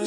Hey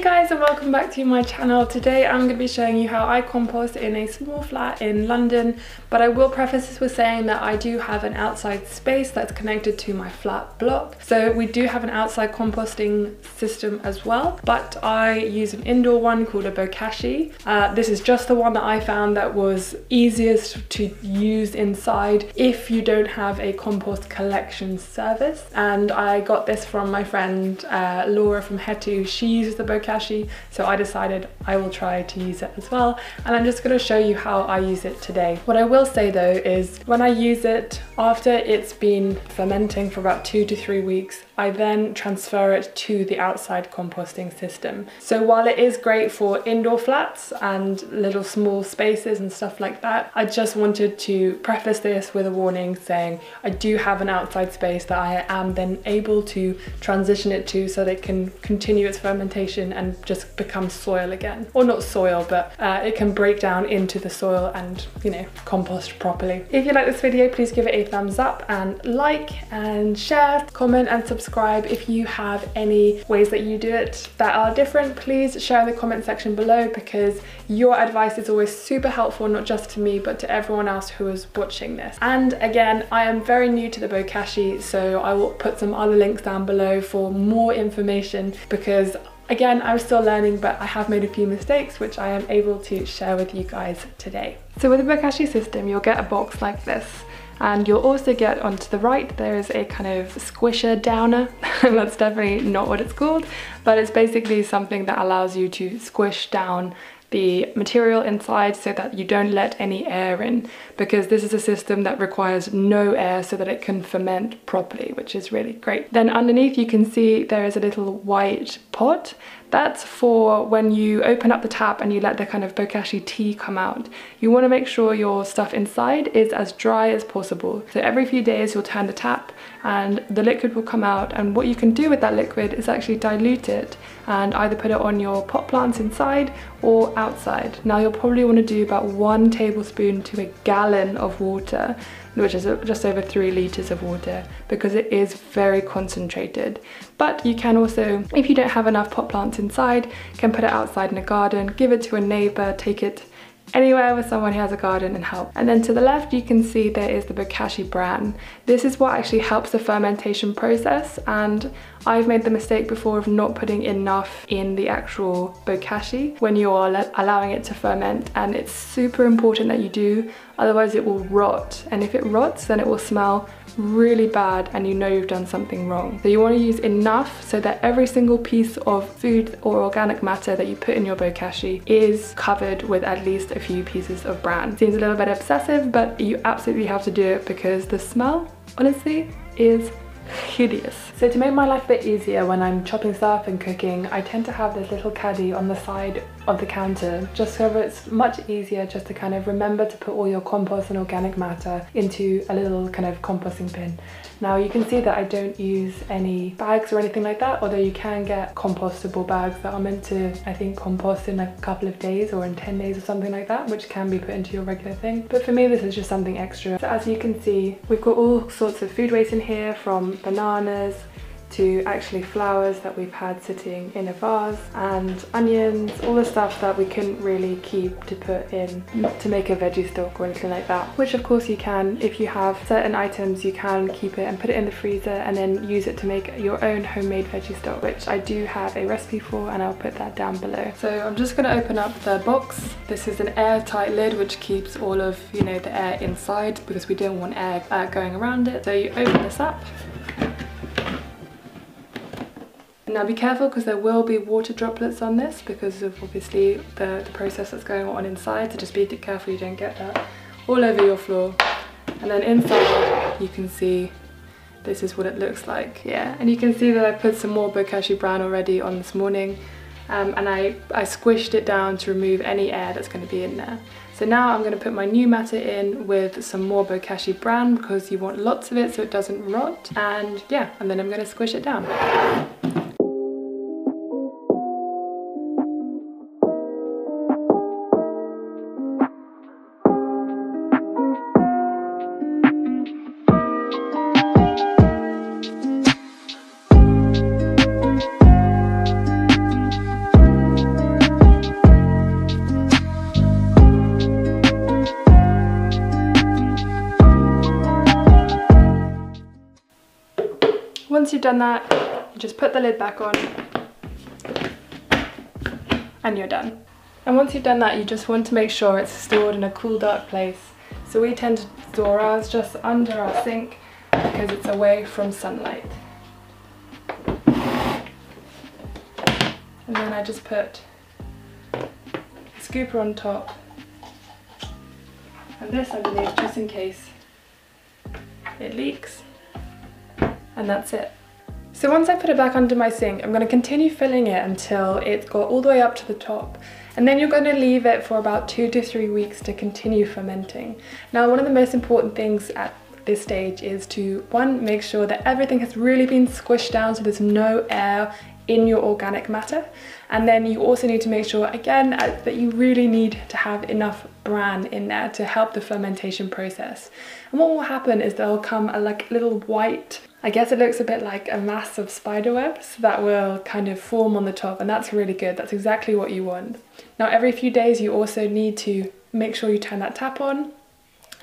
guys, and welcome back to my channel. Today I'm going to be showing you how I compost in a small flat in London, but I will preface this with saying that I do have an outside space that's connected to my flat block. So we do have an outside composting system as well, but I use an indoor one called a Bokashi. This is just the one that I found that was easiest to use inside if you don't have a compost collection service. And I got this from my friend Laura from Hetu. She uses the Bokashi, so I decided I will try to use it as well, and I'm just going to show you how I use it today. What I will say though is when I use it, after it's been fermenting for about 2 to 3 weeks, I then transfer it to the outside composting system. So while it is great for indoor flats and little small spaces and stuff like that, I just wanted to preface this with a warning saying I do have an outside space that I am then able to transition it to so that it can continue its fermentation and just become soil again. Or not soil, but it can break down into the soil and, you know, compost properly. If you like this video, please give it a thumbs up and like and share, comment and subscribe. If you have any ways that you do it that are different, please share in the comment section below, because your advice is always super helpful, not just to me but to everyone else who is watching this. And again, I am very new to the Bokashi, so I will put some other links down below for more information, because again, I was still learning, but I have made a few mistakes which I am able to share with you guys today. So with the Bokashi system, you'll get a box like this, and you'll also get onto the right there is a kind of squisher downer. That's definitely not what it's called, but it's basically something that allows you to squish down the material inside so that you don't let any air in, because this is a system that requires no air so that it can ferment properly, which is really great. Then underneath you can see there is a little white pot. That's for when you open up the tap and you let the kind of Bokashi tea come out. You want to make sure your stuff inside is as dry as possible. So every few days you'll turn the tap and the liquid will come out, and what you can do with that liquid is actually dilute it and either put it on your pot plants inside or outside. Now you'll probably want to do about 1 tablespoon to a gallon of water, which is just over 3 liters of water, because it is very concentrated. But you can also, if you don't have enough pot plants inside, can put it outside in a garden, give it to a neighbor, take it anywhere with someone who has a garden and help. And then to the left you can see there is the Bokashi bran. This is what actually helps the fermentation process, and I've made the mistake before of not putting enough in the actual Bokashi when you are allowing it to ferment, and it's super important that you do, otherwise it will rot, and if it rots then it will smell really bad and you know you've done something wrong. So you want to use enough so that every single piece of food or organic matter that you put in your Bokashi is covered with at least a few pieces of bran. Seems a little bit obsessive, but you absolutely have to do it because the smell, honestly, is hideous. So to make my life a bit easier when I'm chopping stuff and cooking, I tend to have this little caddy on the side of the counter, just so it's much easier just to kind of remember to put all your compost and organic matter into a little kind of composting bin. Now you can see that I don't use any bags or anything like that, although you can get compostable bags that are meant to, I think, compost in a couple of days or in 10 days or something like that, which can be put into your regular thing. But for me this is just something extra. So as you can see, we've got all sorts of food waste in here, from bananas to actually flowers that we've had sitting in a vase, and onions, all the stuff that we couldn't really keep to put in to make a veggie stock or anything like that, which of course you can. If you have certain items you can keep it and put it in the freezer and then use it to make your own homemade veggie stock, which I do have a recipe for and I'll put that down below. So I'm just going to open up the box. This is an airtight lid which keeps all of, you know, the air inside, because we don't want air going around it. So you open this up. Now be careful, because there will be water droplets on this because of obviously the process that's going on inside, so just be careful you don't get that all over your floor. And then inside you can see this is what it looks like. Yeah, and you can see that I put some more Bokashi bran already on this morning, and I squished it down to remove any air that's going to be in there. So now I'm going to put my new matter in with some more Bokashi bran because you want lots of it so it doesn't rot, and yeah, and then I'm going to squish it down. Once you've done that, you just put the lid back on and you're done. And once you've done that, you just want to make sure it's stored in a cool, dark place. So we tend to store ours just under our sink because it's away from sunlight. And then I just put a scooper on top and this underneath just in case it leaks. And that's it. So once I put it back under my sink, I'm going to continue filling it until it's got all the way up to the top. And then you're going to leave it for about 2 to 3 weeks to continue fermenting. Now, one of the most important things at this stage is to, one, make sure that everything has really been squished down so there's no air in your organic matter. And then you also need to make sure, again, that you really need to have enough bran in there to help the fermentation process. And what will happen is there'll come a like little white, I guess it looks a bit like a mass of spiderwebs that will kind of form on the top, and that's really good. That's exactly what you want. Now, every few days you also need to make sure you turn that tap on,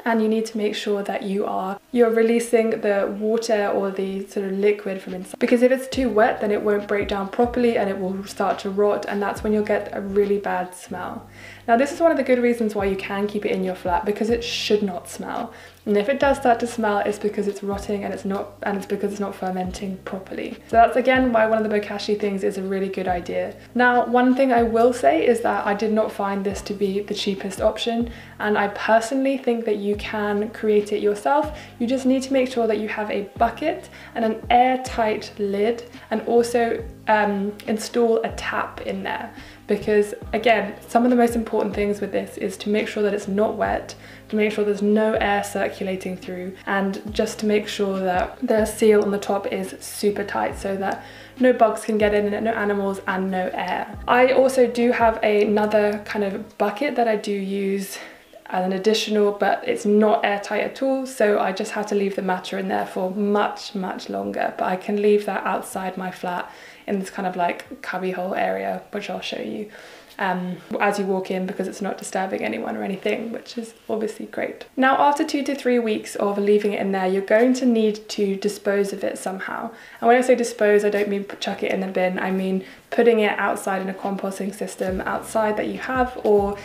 and you need to make sure that you're releasing the water or the sort of liquid from inside, because if it's too wet then it won't break down properly and it will start to rot, and that's when you'll get a really bad smell. Now, this is one of the good reasons why you can keep it in your flat, because it should not smell, and if it does start to smell it's because it's rotting and it's because it's not fermenting properly. So that's again why one of the Bokashi things is a really good idea. Now, one thing I will say is that I did not find this to be the cheapest option, and I personally think that you can create it yourself. You just need to make sure that you have a bucket and an airtight lid, and also install a tap in there, because again, some of the most important things with this is to make sure that it's not wet, to make sure there's no air circulating through, and just to make sure that the seal on the top is super tight so that no bugs can get in, no animals and no air. I also do have another kind of bucket that I do use as an additional, but it's not airtight at all, so I just had to leave the matter in there for much longer, but I can leave that outside my flat in this kind of like cubbyhole area, which I'll show you as you walk in, because it's not disturbing anyone or anything, which is obviously great. Now, after 2 to 3 weeks of leaving it in there, you're going to need to dispose of it somehow. And when I say dispose, I don't mean chuck it in the bin, I mean putting it outside in a composting system outside that you have, or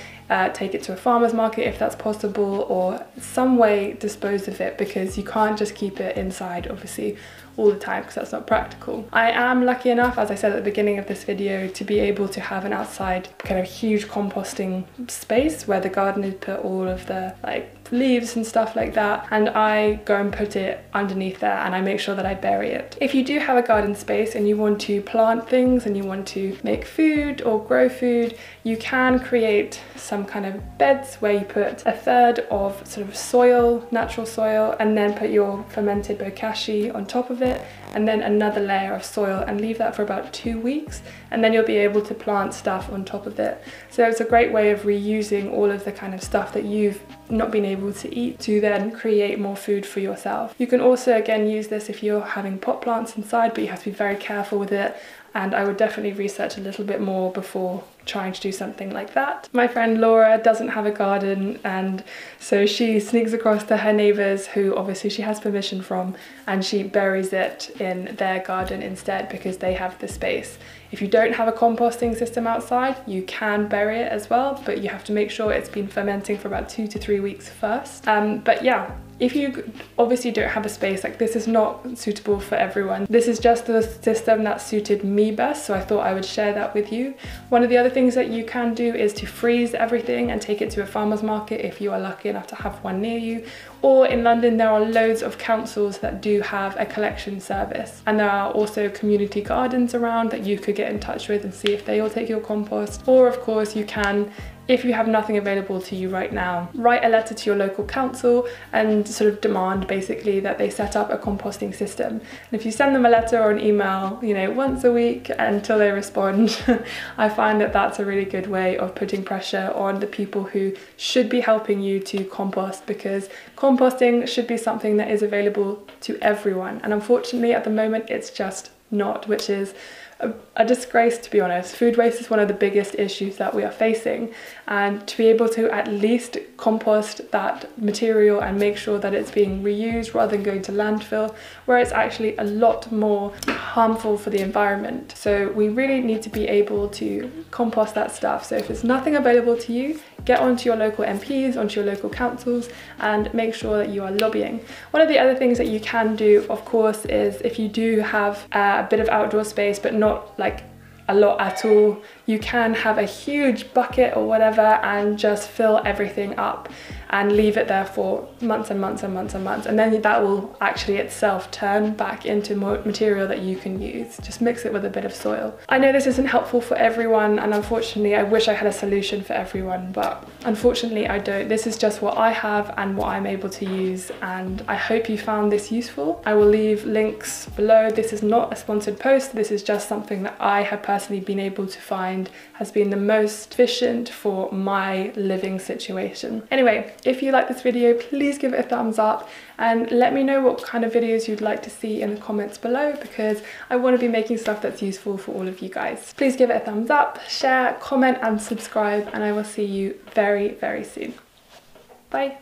take it to a farmer's market if that's possible, or some way dispose of it, because you can't just keep it inside obviously all the time because that's not practical. I am lucky enough, as I said at the beginning of this video, to be able to have an outside kind of huge composting space where the gardeners put all of the like leaves and stuff like that, and I go and put it underneath there and I make sure that I bury it. If you do have a garden space and you want to plant things and you want to make food or grow food, you can create some kind of beds where you put a third of sort of soil, natural soil, and then put your fermented Bokashi on top of it, and then another layer of soil, and leave that for about 2 weeks, and then you'll be able to plant stuff on top of it. So it's a great way of reusing all of the kind of stuff that you've not been able to eat to then create more food for yourself. You can also again use this if you're having pot plants inside, but you have to be very careful with it, and I would definitely research a little bit more before trying to do something like that. My friend Laura doesn't have a garden, and so she sneaks across to her neighbours, who obviously she has permission from, and she buries it in their garden instead because they have the space. If you don't have a composting system outside, you can bury it as well, but you have to make sure it's been fermenting for about 2 to 3 weeks first. But yeah, if you obviously don't have a space, like this is not suitable for everyone. This is just the system that suited me best, so I thought I would share that with you. One of the other things that you can do is to freeze everything and take it to a farmer's market if you are lucky enough to have one near you, or in London there are loads of councils that do have a collection service, and there are also community gardens around that you could get in touch with and see if they will take your compost. Or of course you can, if you have nothing available to you right now, write a letter to your local council and sort of demand basically that they set up a composting system. And if you send them a letter or an email, you know, once a week until they respond, I find that that's a really good way of putting pressure on the people who should be helping you to compost, because composting should be something that is available to everyone. And unfortunately at the moment it's just not, which is a disgrace, to be honest. Food waste is one of the biggest issues that we are facing, and to be able to at least compost that material and make sure that it's being reused rather than going to landfill, where it's actually a lot more harmful for the environment. So we really need to be able to compost that stuff. So if there's nothing available to you, get onto your local MPs, onto your local councils, and make sure that you are lobbying. One of the other things that you can do, of course, is if you do have a bit of outdoor space but not like a lot at all, you can have a huge bucket or whatever and just fill everything up and leave it there for months and months and months and months, and then that will actually itself turn back into more material that you can use. Just mix it with a bit of soil. I know this isn't helpful for everyone, and unfortunately I wish I had a solution for everyone, but unfortunately I don't. This is just what I have and what I'm able to use, and I hope you found this useful. I will leave links below. This is not a sponsored post. This is just something that I have personally been able to find has been the most efficient for my living situation. Anyway, if you like this video, please give it a thumbs up and let me know what kind of videos you'd like to see in the comments below, because I want to be making stuff that's useful for all of you guys. Please give it a thumbs up, share, comment and subscribe, and I will see you very, very soon. Bye!